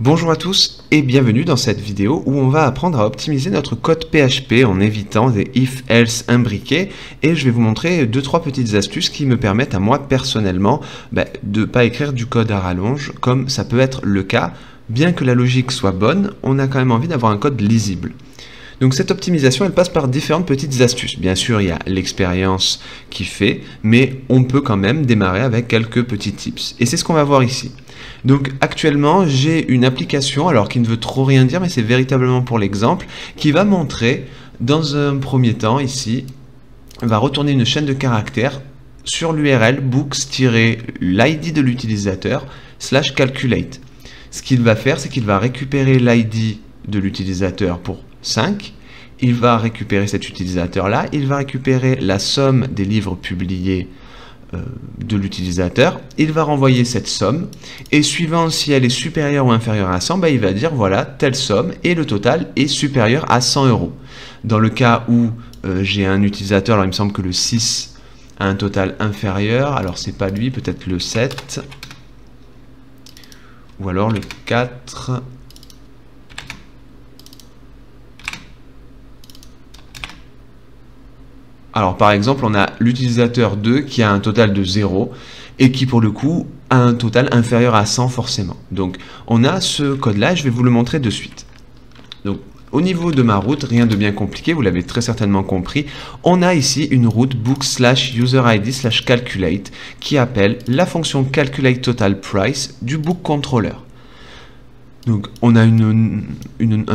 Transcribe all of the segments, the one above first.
Bonjour à tous et bienvenue dans cette vidéo où on va apprendre à optimiser notre code PHP en évitant des if-else imbriqués, et je vais vous montrer 2-3 petites astuces qui me permettent à moi personnellement de ne pas écrire du code à rallonge comme ça peut être le cas. Bien que la logique soit bonne, on a quand même envie d'avoir un code lisible. Donc cette optimisation, elle passe par différentes petites astuces. Bien sûr, il y a l'expérience qui fait, mais on peut quand même démarrer avec quelques petits tips. Et c'est ce qu'on va voir ici. Donc actuellement, j'ai une application, alors qui ne veut trop rien dire, mais c'est véritablement pour l'exemple, qui va montrer, dans un premier temps ici, va retourner une chaîne de caractères sur l'URL books-l'id de l'utilisateur /calculate. Ce qu'il va faire, c'est qu'il va récupérer l'id de l'utilisateur pour 5, il va récupérer cet utilisateur-là, il va récupérer la somme des livres publiés de l'utilisateur, il va renvoyer cette somme, et suivant si elle est supérieure ou inférieure à 100, il va dire voilà, telle somme, et le total est supérieur à 100 €. Dans le cas où j'ai un utilisateur, alors il me semble que le 6 a un total inférieur, alors c'est pas lui, peut-être le 7, ou alors le 4... Alors par exemple, on a l'utilisateur 2 qui a un total de 0 et qui pour le coup a un total inférieur à 100 forcément. Donc on a ce code-là, je vais vous le montrer de suite. Donc au niveau de ma route, rien de bien compliqué, vous l'avez très certainement compris. On a ici une route book/userid/calculate qui appelle la fonction calculateTotalPrice du book controller. Donc on a un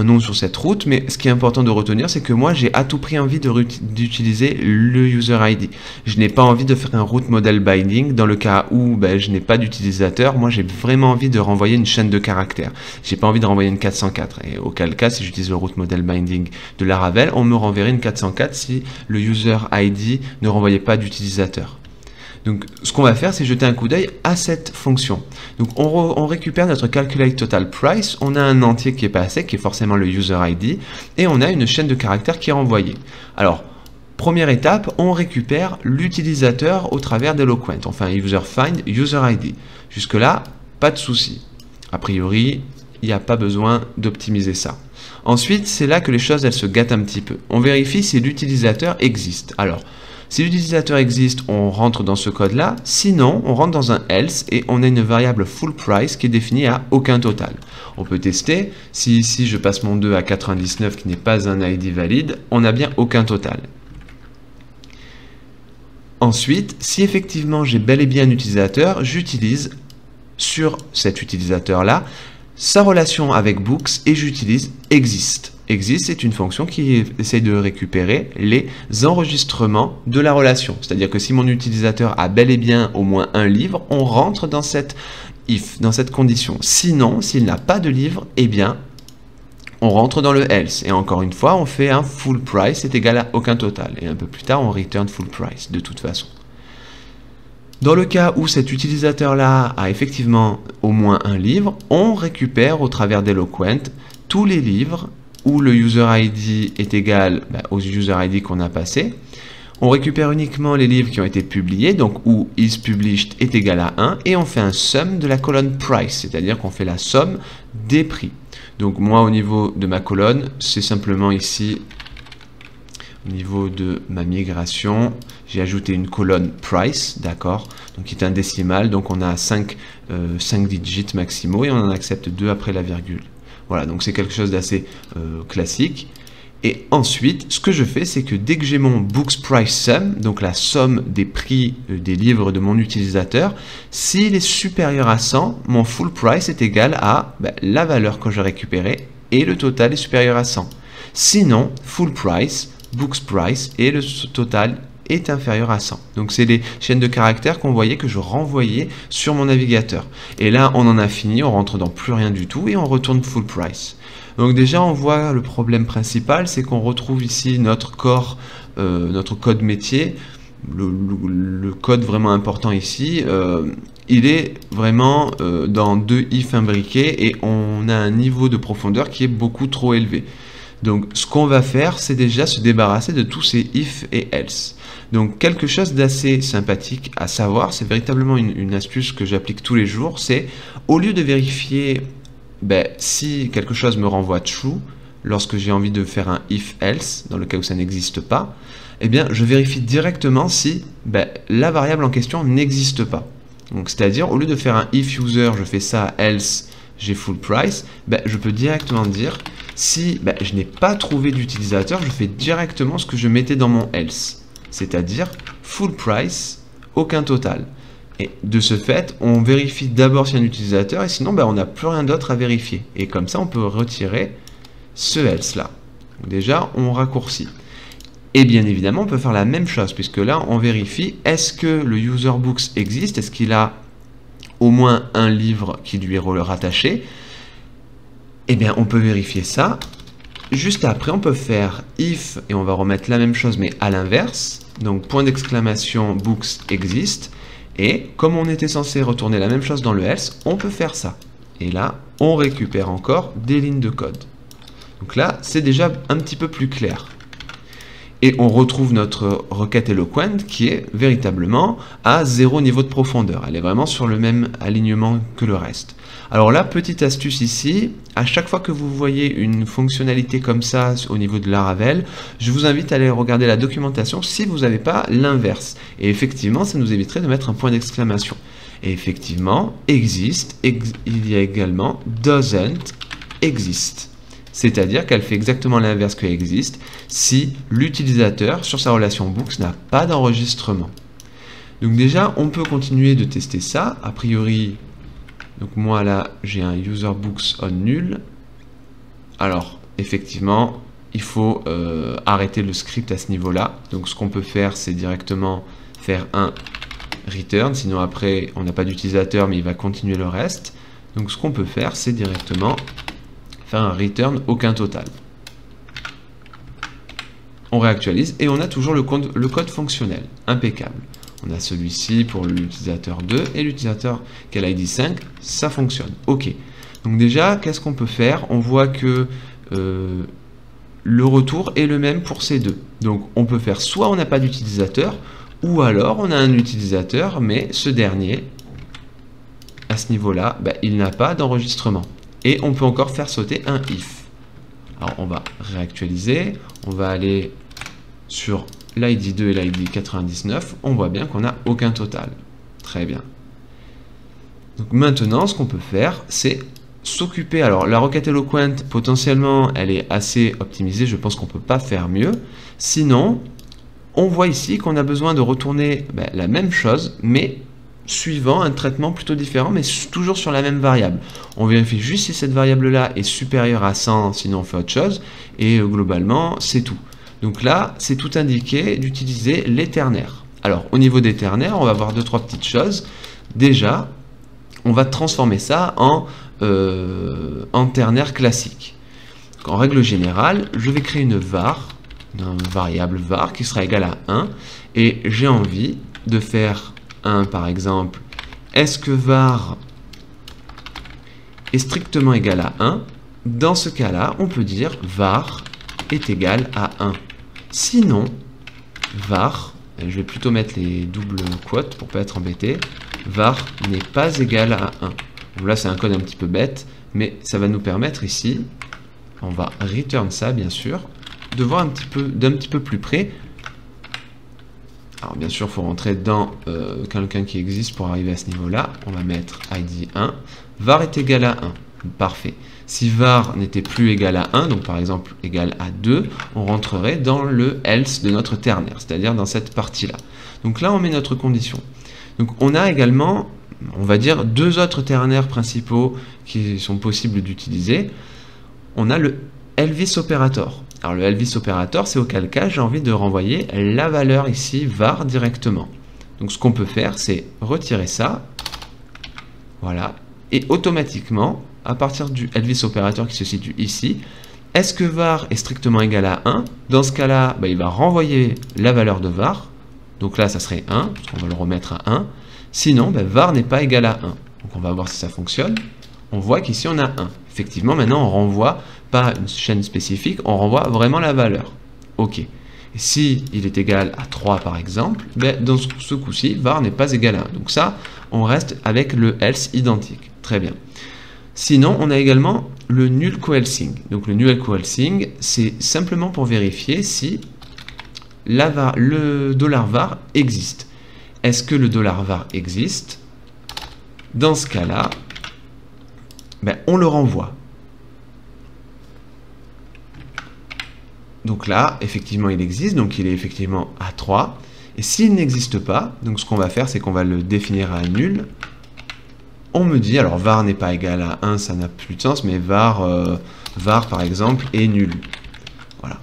nom sur cette route, mais ce qui est important de retenir, c'est que moi j'ai à tout prix envie d'utiliser le user ID. Je n'ai pas envie de faire un route model binding dans le cas où je n'ai pas d'utilisateur. Moi j'ai vraiment envie de renvoyer une chaîne de caractères. J'ai pas envie de renvoyer une 404. Et auquel cas, si j'utilise le route model binding de Laravel, on me renverrait une 404 si le user ID ne renvoyait pas d'utilisateur. Donc ce qu'on va faire, c'est jeter un coup d'œil à cette fonction. Donc on récupère notre calculateTotalPrice, on a un entier qui est passé, qui est forcément le userID, et on a une chaîne de caractères qui est renvoyée. Alors, première étape, on récupère l'utilisateur au travers d'Eloquent. On fait un userFind userID. Jusque-là, pas de souci. A priori, il n'y a pas besoin d'optimiser ça. Ensuite, c'est là que les choses elles se gâtent un petit peu. On vérifie si l'utilisateur existe. Alors, si l'utilisateur existe, on rentre dans ce code-là, sinon on rentre dans un else et on a une variable full price qui est définie à aucun total. On peut tester, si ici je passe mon 2 à 99 qui n'est pas un ID valide, on n'a bien aucun total. Ensuite, si effectivement j'ai bel et bien un utilisateur, j'utilise sur cet utilisateur-là sa relation avec books et j'utilise exist. Exist, c'est une fonction qui essaie de récupérer les enregistrements de la relation. C'est-à-dire que si mon utilisateur a bel et bien au moins un livre, on rentre dans cette if, dans cette condition. Sinon, s'il n'a pas de livre, eh bien, on rentre dans le else. Et encore une fois, on fait un full price est égal à aucun total. Et un peu plus tard, on return full price de toute façon. Dans le cas où cet utilisateur-là a effectivement au moins un livre, on récupère au travers d'Eloquent tous les livres où le user ID est égal aux user ID qu'on a passé. On récupère uniquement les livres qui ont été publiés, donc où is published est égal à 1, et on fait un sum de la colonne price, c'est-à-dire qu'on fait la somme des prix. Donc moi, au niveau de ma colonne, c'est simplement ici, au niveau de ma migration, j'ai ajouté une colonne price, d'accord, donc qui est un décimal, donc on a 5 digits maximaux, et on en accepte 2 après la virgule. Voilà, donc c'est quelque chose d'assez classique. Et ensuite, ce que je fais, c'est que dès que j'ai mon books price sum, donc la somme des prix des livres de mon utilisateur, s'il est supérieur à 100, mon full price est égal à la valeur que j'ai récupérée et le total est supérieur à 100. Sinon, full price, books price et le total est inférieur à 100. Donc c'est les chaînes de caractères qu'on voyait, que je renvoyais sur mon navigateur. Et là, on en a fini, on rentre dans plus rien du tout et on retourne full price. Donc déjà, on voit le problème principal, c'est qu'on retrouve ici notre corps, notre code métier, le code vraiment important ici. Il est vraiment dans 2 if imbriqués et on a un niveau de profondeur qui est beaucoup trop élevé. Donc ce qu'on va faire, c'est déjà se débarrasser de tous ces if et else. Donc quelque chose d'assez sympathique à savoir, c'est véritablement une astuce que j'applique tous les jours, c'est au lieu de vérifier ben, si quelque chose me renvoie true, lorsque j'ai envie de faire un if-else, dans le cas où ça n'existe pas, eh bien, je vérifie directement si ben, la variable en question n'existe pas. Donc, c'est-à-dire, au lieu de faire un if-user, je fais ça, else, j'ai full price, ben, je peux directement dire, si ben, je n'ai pas trouvé d'utilisateur, je fais directement ce que je mettais dans mon else, c'est-à-dire full price, aucun total. Et de ce fait, on vérifie d'abord s'il y a un utilisateur, et sinon, ben, on n'a plus rien d'autre à vérifier. Et comme ça, on peut retirer ce else là. Donc déjà, on raccourcit. Et bien évidemment, on peut faire la même chose, puisque là, on vérifie, est-ce que le user books existe, est-ce qu'il a au moins un livre qui lui est rattaché. Et bien, on peut vérifier ça. Juste après, on peut faire if, et on va remettre la même chose, mais à l'inverse. Donc, point d'exclamation, books existe. Et comme on était censé retourner la même chose dans le else, on peut faire ça. Et là, on récupère encore des lignes de code. Donc là, c'est déjà un petit peu plus clair. Et on retrouve notre requête Eloquent qui est véritablement à 0 niveau de profondeur. Elle est vraiment sur le même alignement que le reste. Alors là, petite astuce ici, à chaque fois que vous voyez une fonctionnalité comme ça au niveau de Laravel, je vous invite à aller regarder la documentation si vous n'avez pas l'inverse. Et effectivement, ça nous éviterait de mettre un point d'exclamation. Et effectivement, existe, il y a également doesn't exist. C'est-à-dire qu'elle fait exactement l'inverse que existe si l'utilisateur sur sa relation books n'a pas d'enregistrement. Donc déjà, on peut continuer de tester ça. A priori, donc moi là, j'ai un user books on nul. Alors, effectivement, il faut arrêter le script à ce niveau-là. Donc ce qu'on peut faire, c'est directement faire un return. Sinon après, on n'a pas d'utilisateur, mais il va continuer le reste. Donc ce qu'on peut faire, c'est directement faire un return aucun total. On réactualise et on a toujours le code fonctionnel. Impeccable. On a celui-ci pour l'utilisateur 2 et l'utilisateur qui a l'ID 5. Ça fonctionne. OK. Donc déjà, qu'est-ce qu'on peut faire? On voit que le retour est le même pour ces deux. Donc on peut faire soit on n'a pas d'utilisateur, ou alors on a un utilisateur, mais ce dernier, à ce niveau-là, bah, il n'a pas d'enregistrement. Et on peut encore faire sauter un if. Alors on va réactualiser, on va aller sur l'ID 2 et l'ID 99, on voit bien qu'on n'a aucun total. Très bien. Donc maintenant, ce qu'on peut faire, c'est s'occuper. Alors la requête Eloquent, potentiellement, elle est assez optimisée, je pense qu'on ne peut pas faire mieux. Sinon, on voit ici qu'on a besoin de retourner ben, la même chose, mais suivant un traitement plutôt différent, mais toujours sur la même variable. On vérifie juste si cette variable-là est supérieure à 100, sinon on fait autre chose, et globalement, c'est tout. Donc là, c'est tout indiqué d'utiliser les ternaires. Alors, au niveau des ternaires, on va voir 2-3 petites choses. Déjà, on va transformer ça en ternaire classique. Donc, en règle générale, je vais créer une variable var, qui sera égale à 1, et j'ai envie de faire 1 par exemple, est-ce que var est strictement égal à 1? Dans ce cas-là, on peut dire var est égal à 1. Sinon, var, je vais plutôt mettre les doubles quotes pour ne pas être embêté, var n'est pas égal à 1. Donc là, c'est un code un petit peu bête, mais ça va nous permettre ici, on va return ça bien sûr, de voir d'un petit peu plus près. Alors bien sûr, il faut rentrer dans quelqu'un qui existe pour arriver à ce niveau-là. On va mettre ID 1. Var est égal à 1. Parfait. Si var n'était plus égal à 1, donc par exemple égal à 2, on rentrerait dans le else de notre ternaire, c'est-à-dire dans cette partie-là. Donc là, on met notre condition. Donc on a également, on va dire, deux autres ternaires principaux qui sont possibles d'utiliser. On a le Elvis Operator. Alors le Elvis Operator, c'est auquel cas j'ai envie de renvoyer la valeur ici var directement. Donc ce qu'on peut faire, c'est retirer ça, voilà, et automatiquement, à partir du Elvis Operator qui se situe ici, est-ce que var est strictement égal à 1? Dans ce cas-là, bah, il va renvoyer la valeur de var, donc là ça serait 1, parce qu'on va le remettre à 1, sinon bah, var n'est pas égal à 1. Donc on va voir si ça fonctionne. On voit qu'ici on a 1. Effectivement, maintenant on renvoie pas une chaîne spécifique, on renvoie vraiment la valeur. OK. Si il est égal à 3 par exemple, ben, dans ce coup-ci, var n'est pas égal à 1. Donc ça, on reste avec le else identique. Très bien. Sinon, on a également le null coalescing. Donc le null coalescing, c'est simplement pour vérifier si le $var existe. Est-ce que le $var existe? Dans ce cas-là, on le renvoie. Donc là, effectivement, il existe, donc il est effectivement à 3. Et s'il n'existe pas, donc ce qu'on va faire, c'est qu'on va le définir à nul. On me dit, alors var n'est pas égal à 1, ça n'a plus de sens, mais var par exemple est nul. Voilà.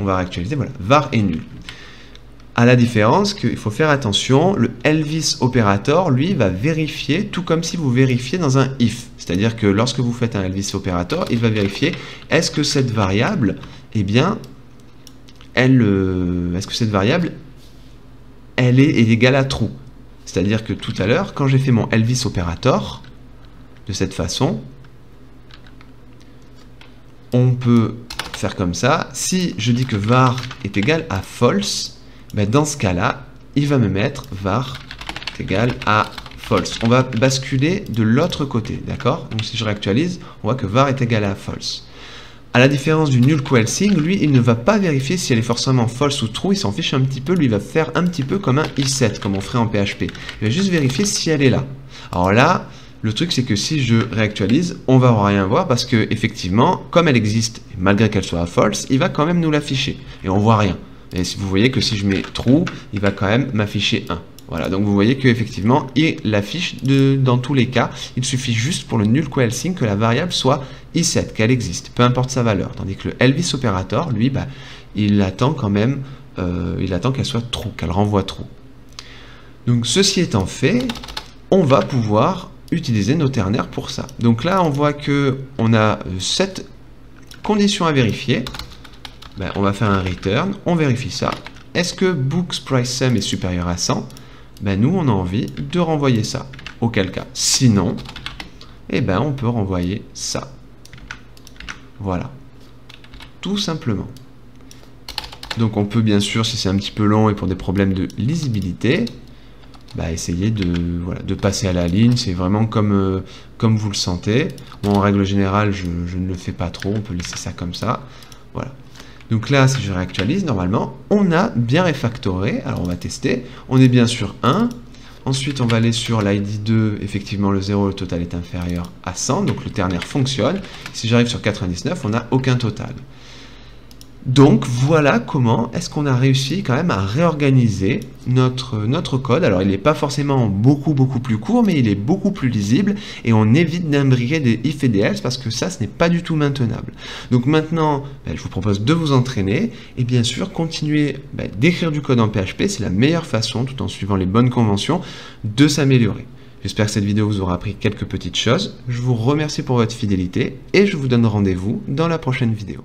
On va réactualiser, voilà, var est nul. À la différence qu'il faut faire attention, le Elvis operator, lui, va vérifier tout comme si vous vérifiez dans un if. C'est-à-dire que lorsque vous faites un Elvis operator, il va vérifier est-ce que cette variable, est égale à true. C'est-à-dire que tout à l'heure, quand j'ai fait mon Elvis operator, de cette façon, on peut faire comme ça. Si je dis que var est égal à false, dans ce cas-là, il va me mettre var est égal à false. On va basculer de l'autre côté, d'accord? Donc si je réactualise, on voit que var est égal à false. À la différence du null coalescing, lui, il ne va pas vérifier si elle est forcément false ou true, il s'en fiche un petit peu, lui, il va faire un petit peu comme un if7, comme on ferait en PHP. Il va juste vérifier si elle est là. Alors là, le truc, c'est que si je réactualise, on va rien voir parce que effectivement, comme elle existe, malgré qu'elle soit false, il va quand même nous l'afficher et on voit rien. Et vous voyez que si je mets true, il va quand même m'afficher 1. Voilà, donc vous voyez qu'effectivement, il l'affiche dans tous les cas. Il suffit juste pour le null coalescing que la variable soit i7, qu'elle existe, peu importe sa valeur. Tandis que le Elvis operator, lui, il attend quand même, il attend qu'elle soit true, qu'elle renvoie true. Donc ceci étant fait, on va pouvoir utiliser nos ternaires pour ça. Donc là, on voit qu'on a cette condition à vérifier. On va faire un return, on vérifie ça. Est-ce que books price sum est supérieur à 100? Nous, on a envie de renvoyer ça, auquel cas. Sinon, on peut renvoyer ça. Voilà, tout simplement. Donc, on peut bien sûr, si c'est un petit peu long et pour des problèmes de lisibilité, essayer de passer à la ligne. C'est vraiment comme vous le sentez. Moi, en règle générale, je ne le fais pas trop. On peut laisser ça comme ça. Voilà. Donc là, si je réactualise, normalement, on a bien refactoré. Alors, on va tester. On est bien sur 1. Ensuite, on va aller sur l'ID 2. Effectivement, le 0, le total est inférieur à 100. Donc, le ternaire fonctionne. Si j'arrive sur 99, on n'a aucun total. Donc, voilà comment est-ce qu'on a réussi quand même à réorganiser notre code. Alors, il n'est pas forcément beaucoup plus court, mais il est beaucoup plus lisible et on évite d'imbriquer des if et des else parce que ça, ce n'est pas du tout maintenable. Donc maintenant, je vous propose de vous entraîner et bien sûr, continuer d'écrire du code en PHP. C'est la meilleure façon, tout en suivant les bonnes conventions, de s'améliorer. J'espère que cette vidéo vous aura appris quelques petites choses. Je vous remercie pour votre fidélité et je vous donne rendez-vous dans la prochaine vidéo.